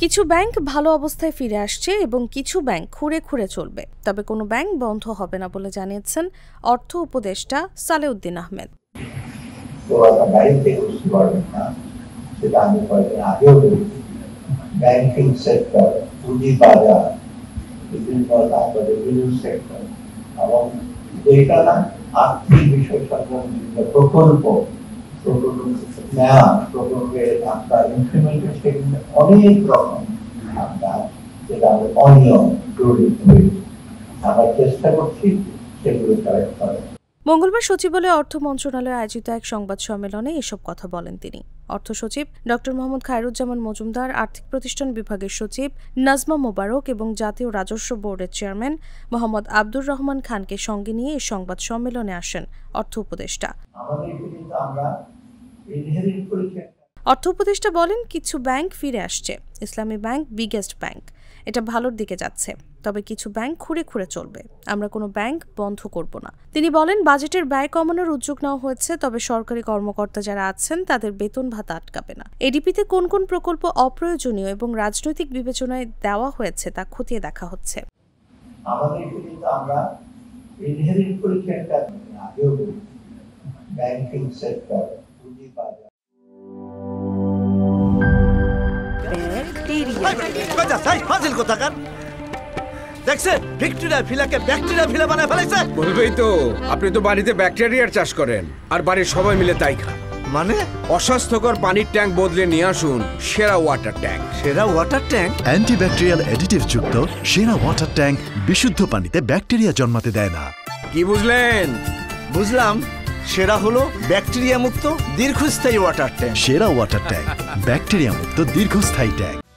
কিছু ব্যাংক ভালো অবস্থায় ফিরে আসছে এবং কিছু ব্যাংক খুঁড়ে খুঁড়ে চলবে, তবে কোনো ব্যাংক বন্ধ হবে না বলে জানিয়েছেন অর্থ উপদেষ্টা সালেউদ্দিন আহমেদ। ব্যাংকিং সেক্টর, পুঁজিবাজার, বিভিন্ন তারপরে রেভিনিউ সেক্টর এবং এটা না আর্থিক বিষয় বিভিন্ন প্রকল্প নেওয়া প্রকল্পের আপনার ইমপ্লিমেন্টেশন অনেক রকম আপনার যেটা আমরা অনিয়ম জড়িত হয়েছে, আমরা চেষ্টা করছি সেগুলো কারেক্ট করার। মঙ্গলবার সচিবালয়ে অর্থ মন্ত্রণালয়ে আয়োজিত এক সংবাদ সম্মেলনে এসব কথা বলেন তিনি। অর্থ সচিব ডক্টর মোহাম্মদ খায়রুজ্জামান মজুমদার, আর্থিক প্রতিষ্ঠান বিভাগের সচিব নাজমা মোবারক এবং জাতীয় রাজস্ব বোর্ডের চেয়ারম্যান মোহাম্মদ আব্দুর রহমান খানকে সঙ্গে নিয়ে এই সংবাদ সম্মেলনে আসেন অর্থ উপদেষ্টা। অর্থ উপদেষ্টা বলেন, কিছু ব্যাংক ফিরে আসছে। ইসলামী ব্যাংক বিগেস্ট ব্যাংক, এটা ভালোর দিকে যাচ্ছে, তবে কিছু ব্যাংক খুঁড়ে খুঁড়ে চলবে। আমরা কোনো ব্যাংক বন্ধ করব না। তিনি বলেন, বাজেটের ব্যয় কমানোর উদ্যোগ নেওয়া হয়েছে, তবে সরকারি কর্মকর্তা যারা আছেন তাদের বেতন ভাতা আটকাবে না। এডিপিতে কোন কোন প্রকল্প অপ্রয়োজনীয় এবং রাজনৈতিক বিবেচনায় দেওয়া হয়েছে তা খতিয়ে দেখা হচ্ছে। আর বাড়ির সবাই মিলে তাই খান, মানে অস্বাস্থ্যকর পানির ট্যাঙ্ক বদলে নিয়ে আসুন সেরা ওয়াটার ট্যাঙ্ক। সেরা ওয়াটার ট্যাঙ্ক অ্যান্টিব্যাকটেরিয়াল অ্যাডিটিভ যুক্ত। সেরা ওয়াটার ট্যাঙ্ক বিশুদ্ধ পানিতে ব্যাকটেরিয়া জন্মাতে দেয় না। কি বুঝলেন? বুঝলাম, সেরা হলো ব্যাকটেরিয়া মুক্ত দীর্ঘস্থায়ী ওয়াটার ট্যাঙ্ক। সেরা ওয়াটার ট্যাঙ্ক, ব্যাকটেরিয়া মুক্ত দীর্ঘস্থায়ী ট্যাঙ্ক।